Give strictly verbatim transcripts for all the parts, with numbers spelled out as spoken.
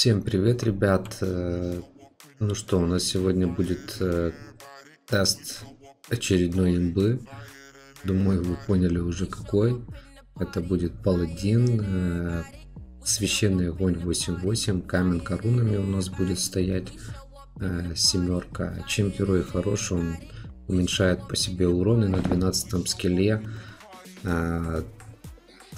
Всем привет, ребят. Ну что, у нас сегодня будет тест очередной имбы. Думаю, вы поняли уже какой. Это будет Паладин. Священный огонь восемь восемь. Камень корунами у нас будет стоять. Семерка. Чем герой хорош, он уменьшает по себе урон и на двенадцатом скилле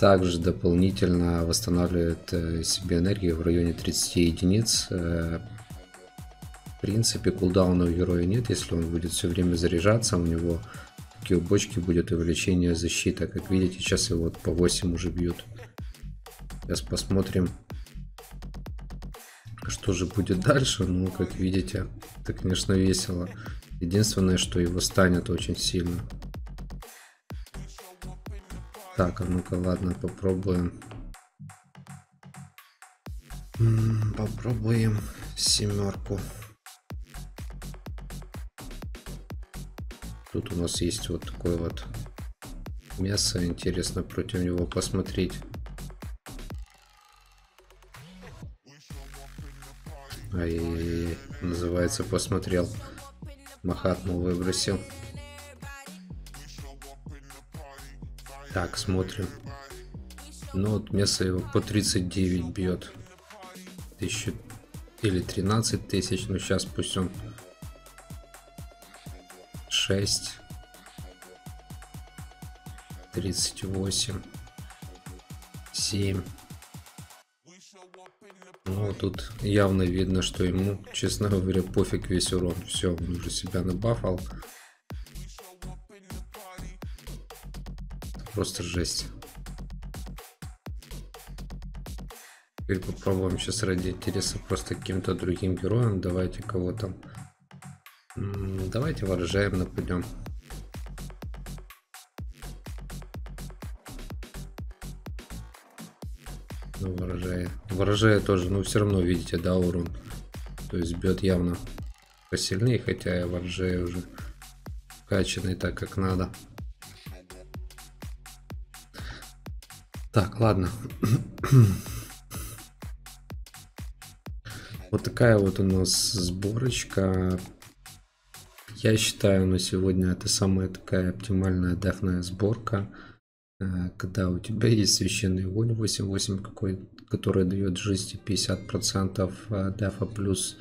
также дополнительно восстанавливает себе энергию в районе тридцати единиц. В принципе, кулдауна у героя нет. Если он будет все время заряжаться, у него такие бочки будет увеличение защиты. Как видите, сейчас его по восемь уже бьют. Сейчас посмотрим, что же будет дальше. Ну, как видите, это, конечно, весело. Единственное, что его станет очень сильно. Так, а ну-ка, ладно, попробуем. М-м, попробуем семерку. Тут у нас есть вот такое вот мясо. Интересно против него посмотреть. Ай-яй-яй, называется, посмотрел. Махатму выбросил. Так, смотрим. Ну вот мясо его по тридцать девять бьет. Тысячу или тринадцать тысяч. Ну сейчас пусть он шесть. тридцать восемь. семь. Ну тут явно видно, что ему, честно говоря, пофиг весь урон. Все, он уже себя набафал. Просто жесть. Теперь попробуем сейчас ради интереса просто каким-то другим героем. Давайте кого там. Давайте выражаем, нападем. Ну, выражая. Выражая тоже, но все равно видите, да, урон. То есть бьет явно посильнее, хотя я выражаю уже качанный так, как надо. Так, ладно. Вот такая вот у нас сборочка. Я считаю, на сегодня это самая такая оптимальная дефная сборка, когда у тебя есть священный огонь восемь восемь, какой, который дает жизнь пятьдесят процентов дефа, плюс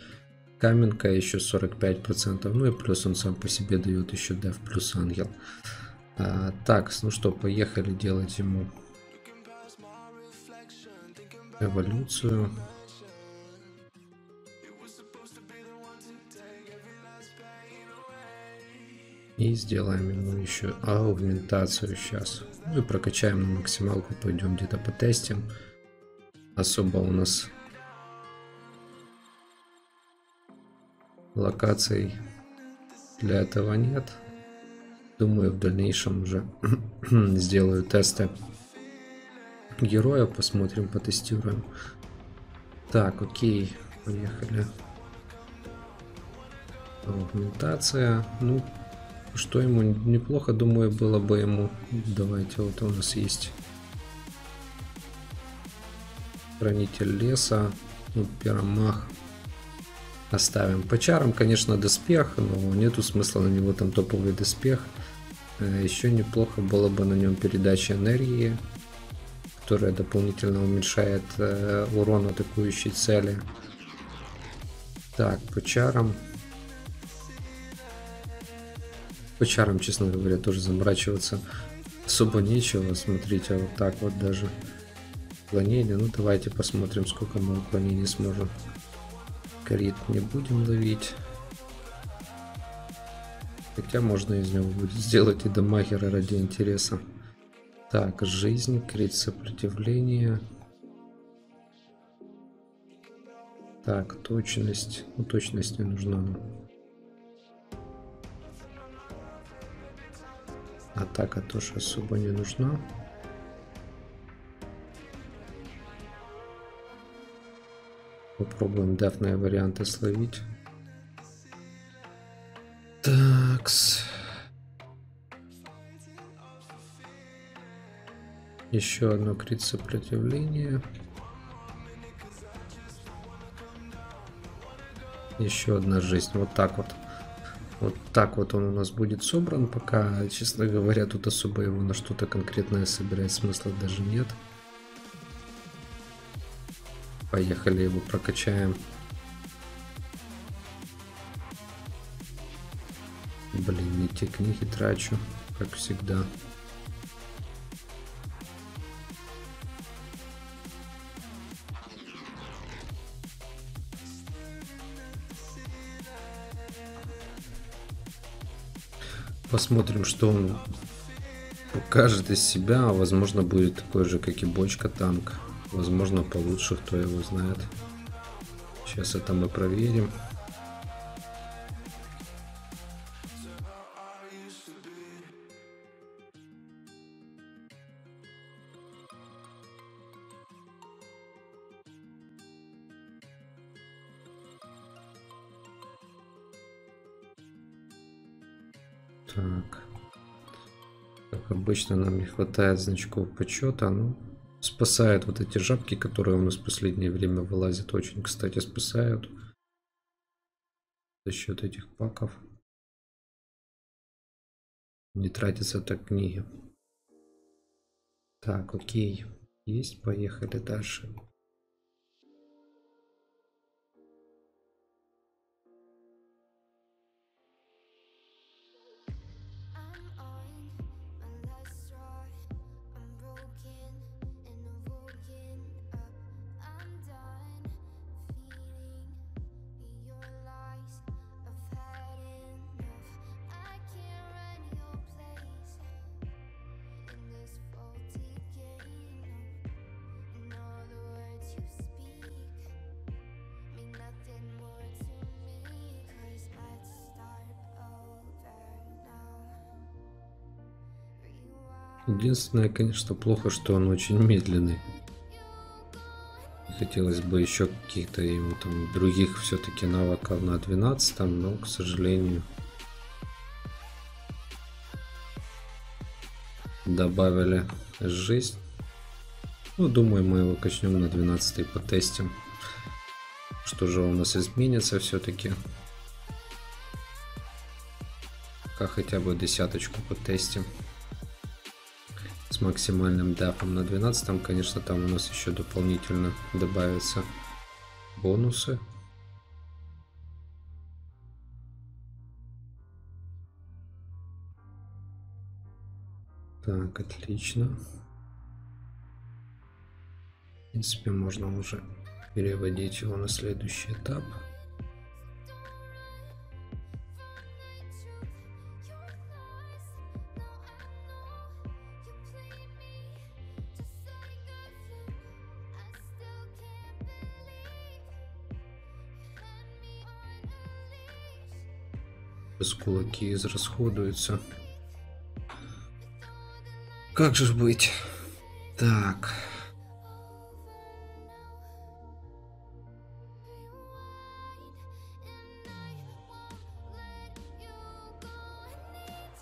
каменка еще сорок пять процентов, ну и плюс он сам по себе дает еще деф плюс ангел. Так, ну что, поехали делать ему эволюцию. И сделаем ему еще аугментацию сейчас. Ну и прокачаем на максималку, пойдем где-то потестим. Особо у нас локаций для этого нет. Думаю, в дальнейшем уже сделаю тесты героя, посмотрим, потестируем. Так, окей, поехали. Аугментация. Ну, что ему неплохо, думаю, было бы ему. Давайте, вот у нас есть хранитель леса, ну, пиромах. Оставим по чарам, конечно, доспех, но нету смысла на него там топовый доспех. Еще неплохо было бы на нем передача энергии, которая дополнительно уменьшает э, урон атакующей цели. Так, по чарам. По чарам, честно говоря, тоже заморачиваться особо нечего. Смотрите, вот так вот даже уклонение. Ну давайте посмотрим, сколько мы уклонений сможем. Корит не будем ловить. Хотя можно из него будет сделать и дамагера ради интереса. Так, жизнь, крит, сопротивление. Так, точность. Ну, точность не нужна. Атака тоже особо не нужна. Попробуем дефные варианты словить. Такс. Еще одно крит сопротивление. еще одна жизнь. Вот так вот. Вот так вот он у нас будет собран. Пока, честно говоря, тут особо его на что-то конкретное собирать смысла даже нет. Поехали, его прокачаем. Блин, не те книги трачу, как всегда. Посмотрим, что он покажет из себя. Возможно, будет такой же, как и бочка, танк. Возможно, получше, кто его знает. Сейчас это мы проверим. Так, как обычно, нам не хватает значков почета. Ну, спасают вот эти жабки, которые у нас в последнее время вылазят. Очень, кстати, спасают за счет этих паков. Не тратятся так книги. Так, окей. Есть, поехали дальше. Единственное, конечно, плохо, что он очень медленный. Хотелось бы еще каких-то ему там других все-таки навыков на двенадцать, но, к сожалению, добавили жизнь. Ну, думаю, мы его качнем на двенадцать и потестим. Что же у нас изменится все-таки? Пока хотя бы десяточку потестим. С максимальным дафом на двенадцать, конечно, там у нас еще дополнительно добавятся бонусы. Так, отлично. В принципе, можно уже переводить его на следующий этап. Кулаки израсходуются. Как же быть? Так.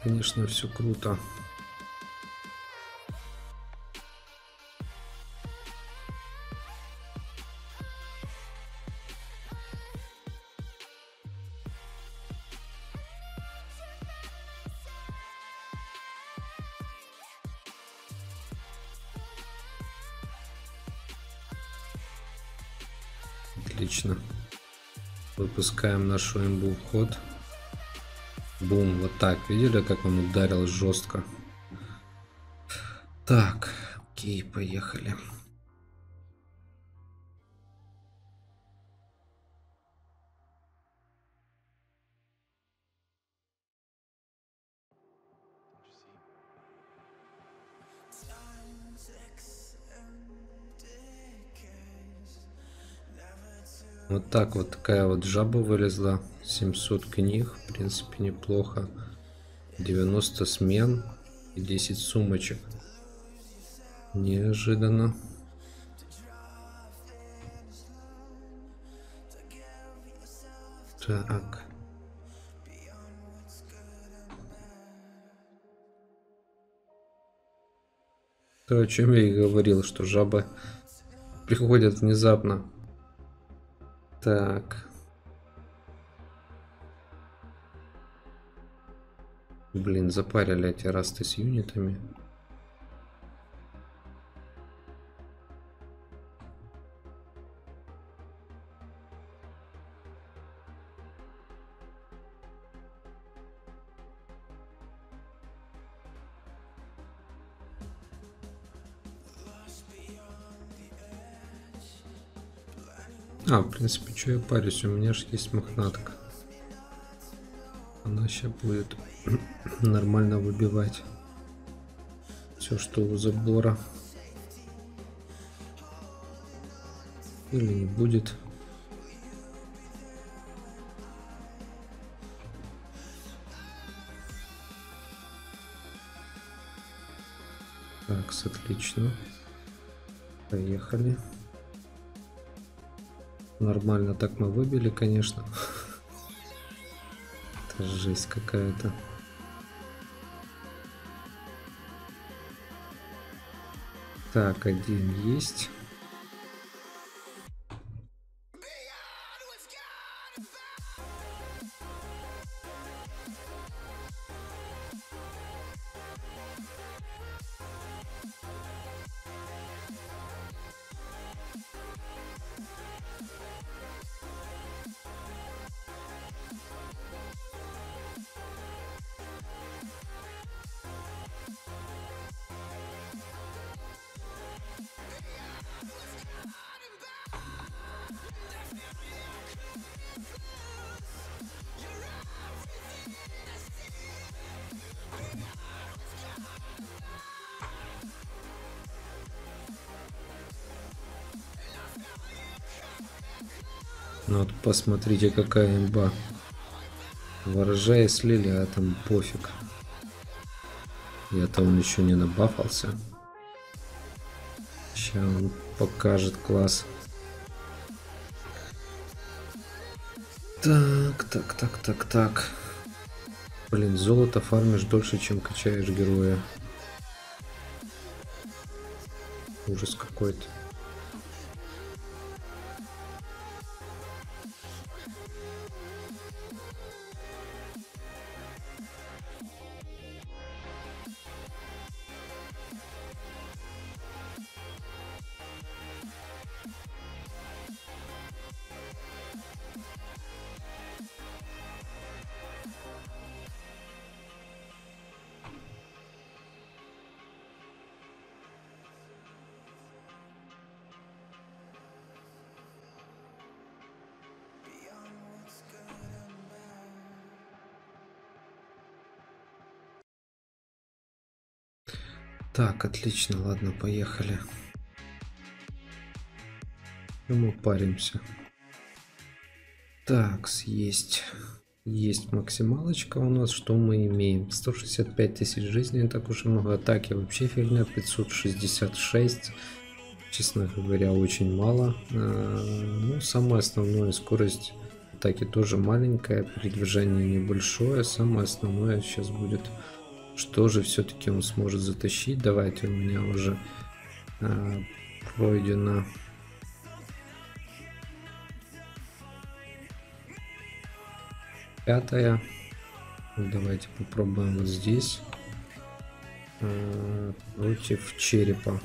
Конечно, все круто. Отлично. Выпускаем нашу имбу в ход. Бум, вот так. Видели, как он ударил жестко? Так, окей, поехали. Вот так вот, такая вот жаба вылезла. семьсот книг, в принципе, неплохо. девяносто смен и десять сумочек. Неожиданно. Так. То, о чем я и говорил, что жабы приходят внезапно. Так, Блин, запарили эти расты с юнитами. А, в принципе, что я парюсь, у меня же есть мохнатка. Она сейчас будет нормально выбивать все, что у забора. Или не будет. Так, отлично. Поехали. Нормально так мы выбили, конечно. Это жесть какая-то. Так, один есть. Вот посмотрите, какая имба. Ворожая слили, а там пофиг. Я-то он еще не набафался. Сейчас он покажет класс. Так, так, так, так, так. Блин, золото фармишь дольше, чем качаешь героя. Ужас какой-то. Так, отлично, ладно, поехали. И мы паримся. Так, есть. Есть максималочка у нас. Что мы имеем? сто шестьдесят пять тысяч жизней, не так уж и много. Атаки вообще фигня. пятьсот шестьдесят шесть. Честно говоря, очень мало. Ну, самое основное, скорость атаки тоже маленькая. Передвижение небольшое. Самое основное сейчас будет... Что же все-таки он сможет затащить? Давайте, у меня уже э, пройдено. Пятая. Давайте попробуем вот здесь. Э, против черепа.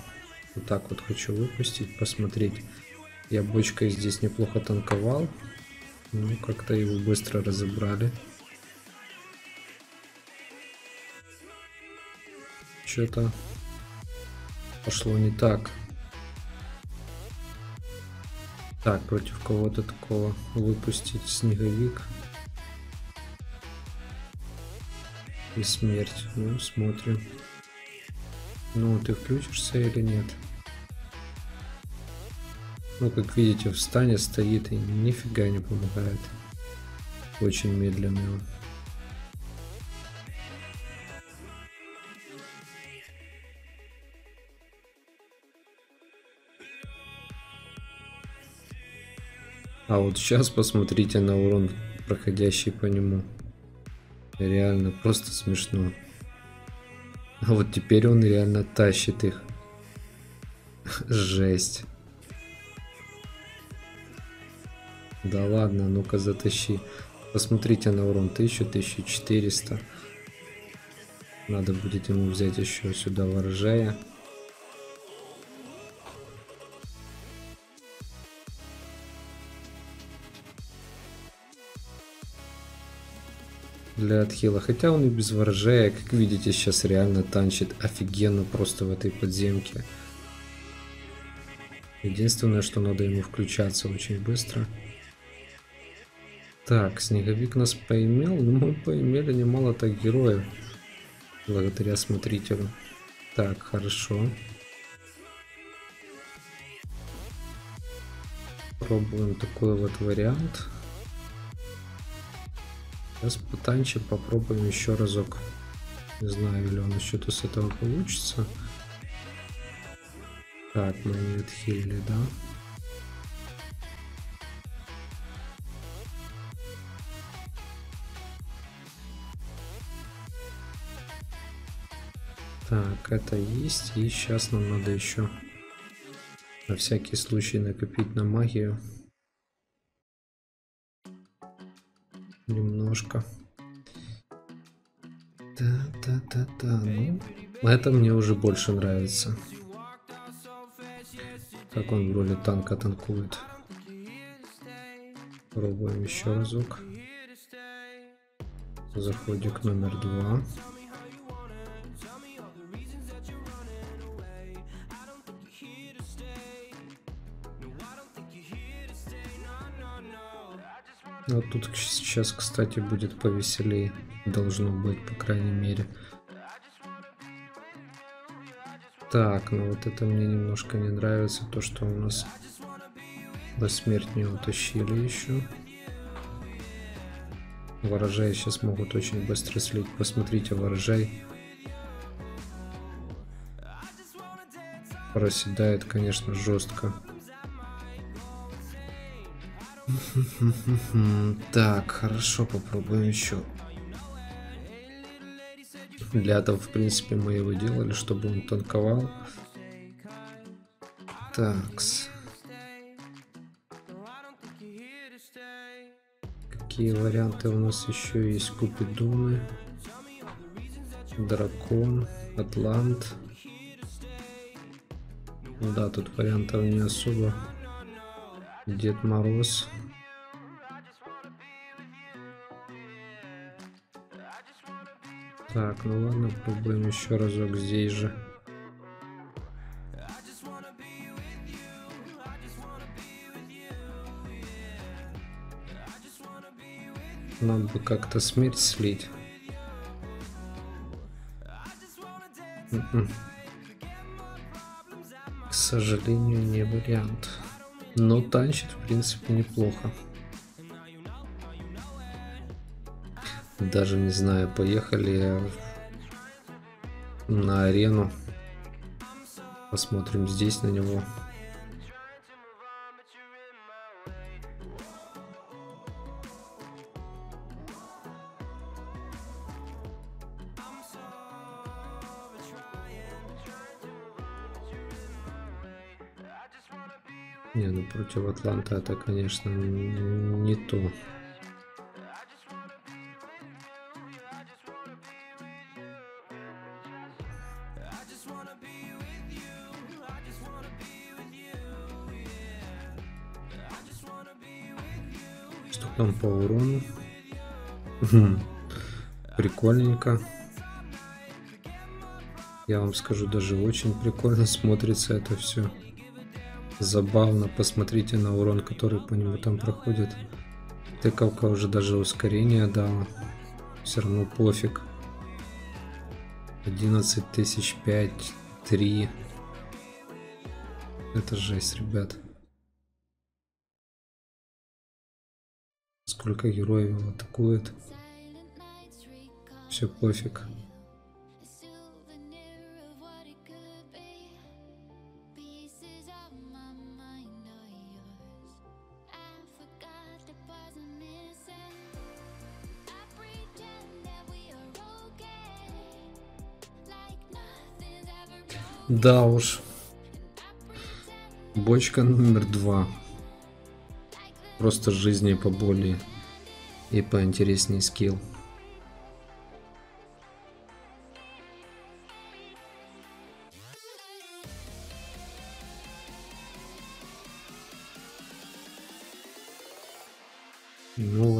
Вот так вот хочу выпустить, посмотреть. Я бочкой здесь неплохо танковал. Ну, как-то его быстро разобрали. Что-то пошло не так. Так, против кого-то такого выпустить снеговик и смерть. Ну, смотрим. Ну, ты включишься или нет? Ну, как видите, в стане стоит и нифига не помогает. Очень медленно. А вот сейчас посмотрите на урон, проходящий по нему. Реально просто смешно. А вот теперь он реально тащит их. Жесть. Да ладно, ну-ка затащи. Посмотрите на урон тысяча, тысяча четыреста. Надо будет ему взять еще сюда ворожая. Для отхила. Хотя он и без ворожая, как видите, сейчас реально танчит офигенно просто в этой подземке. Единственное, что надо ему включаться очень быстро. Так, снеговик нас поимел, но мы поимели немало так героев. Благодаря смотрителю. Так, хорошо. Пробуем такой вот вариант. Сейчас потанчим, попробуем еще разок. Не знаю, или у нас что-то с этого получится. Так, мы не отхилили, да? Так, это есть. И сейчас нам надо еще на всякий случай накопить на магию. Немножко. Да-да-да-да. Ну, это мне уже больше нравится. Как он в роли танка танкует. Пробуем еще разок. Заходик номер два. А тут сейчас, кстати, будет повеселее. Должно быть, по крайней мере. Так, ну вот это мне немножко не нравится. То, что у нас до смерти не утащили еще. Ворожаи сейчас могут очень быстро слить. Посмотрите, ворожай проседает, конечно, жестко. Так, хорошо, попробуем еще. Для этого, в принципе, мы его делали, чтобы он танковал. Такс. Какие варианты у нас еще есть? Купидоны, дракон, атлант. Да, тут вариантов не особо. Дед Мороз. Так, ну ладно, попробуем еще разок здесь же. Нам бы как-то смерть слить. М-м. К сожалению, не вариант. Но танчит, в принципе, неплохо. Даже не знаю, поехали на арену. Посмотрим здесь на него. Не, ну против Атланта это, конечно, не то. Что там по урону? Прикольненько. Я вам скажу, даже очень прикольно смотрится это все. Забавно, посмотрите на урон, который по нему там проходит. Тыковка уже даже ускорение дала. Все равно пофиг. одиннадцать тысяч, пять, три. Это жесть, ребят. Сколько героев его атакует. Все пофиг. Да уж. Бочка номер два. Просто жизни поболее и поинтереснее скилл.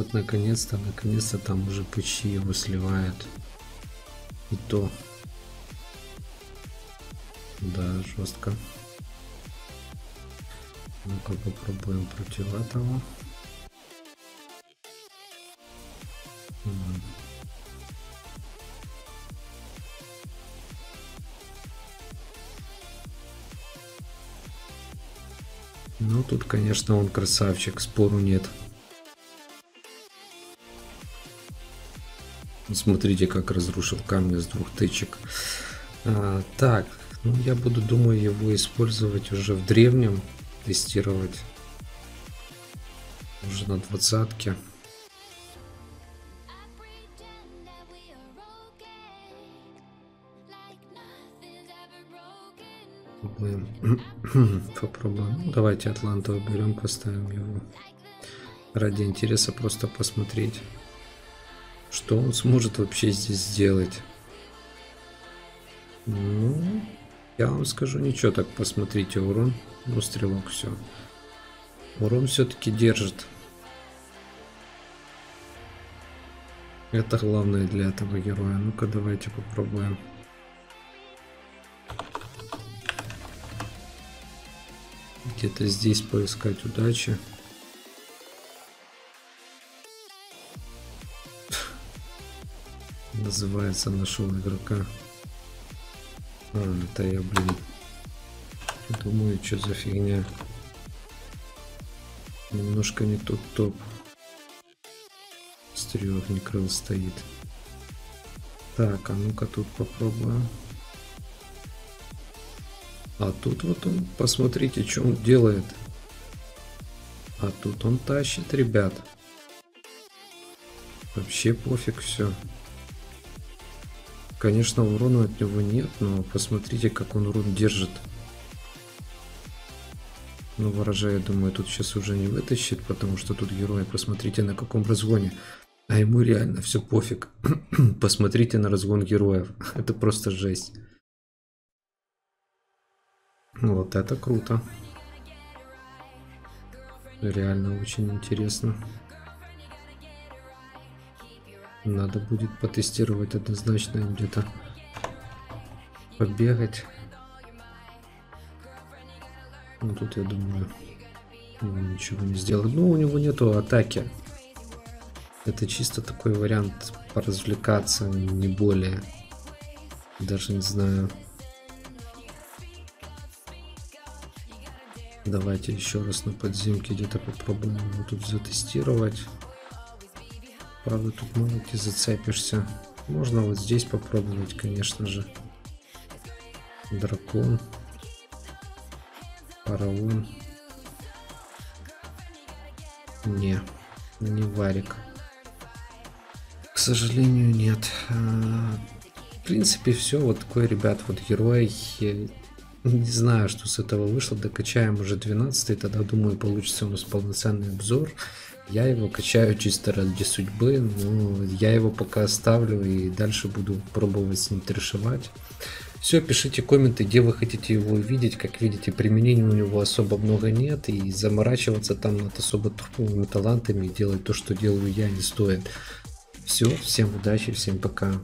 вот наконец-то, наконец-то там уже почти его сливает. И то. Да, жестко. Ну-ка попробуем против этого. Ну тут, конечно, он красавчик, спору нет. Смотрите, как разрушил камни с двух тычек. А, так, ну я буду, думаю, его использовать уже в древнем, тестировать уже на двадцатке. Попробуем. Попробуем. Ну, давайте Атланту берем, поставим его. Ради интереса просто посмотреть, что он сможет вообще здесь сделать. Ну, я вам скажу, ничего так, посмотрите, урон. Ну, стрелок, все. Урон все-таки держит. Это главное для этого героя. Ну-ка, давайте попробуем. Где-то здесь поискать удачи. Называется, нашел игрока. А, это я, блин, думаю, что за фигня. Немножко не тот топ. Стрелок не крыл стоит. Так, а ну-ка тут попробуем. А тут вот он, посмотрите, что он делает. А тут он тащит, ребят. Вообще пофиг, все. Конечно, урона от него нет, но посмотрите, как он урон держит. Ну, ворожа, я думаю, тут сейчас уже не вытащит, потому что тут герой, посмотрите, на каком разгоне. А ему реально все пофиг. Посмотрите на разгон героев. Это просто жесть. Вот это круто. Реально очень интересно. Надо будет потестировать однозначно, где-то побегать. Ну тут я думаю, он ничего не сделает. Ну у него нету атаки. Это чисто такой вариант поразвлекаться, не более. Даже не знаю. Давайте еще раз на подземке где-то попробуем его тут затестировать. Правда, тут мало ты зацепишься. Можно вот здесь попробовать, конечно же. Дракон. Фараон. Не, не варик. К сожалению, нет. В принципе, все. Вот такой, ребят, вот герой. Не знаю, что с этого вышло. Докачаем уже двенадцатый, тогда, думаю, получится у нас полноценный обзор. Я его качаю чисто ради судьбы, но я его пока оставлю и дальше буду пробовать с ним трешевать. Все, пишите комменты, где вы хотите его видеть. Как видите, применения у него особо много нет, и заморачиваться там над особо тупыми талантами и делать то, что делаю я, не стоит. Все, всем удачи, всем пока.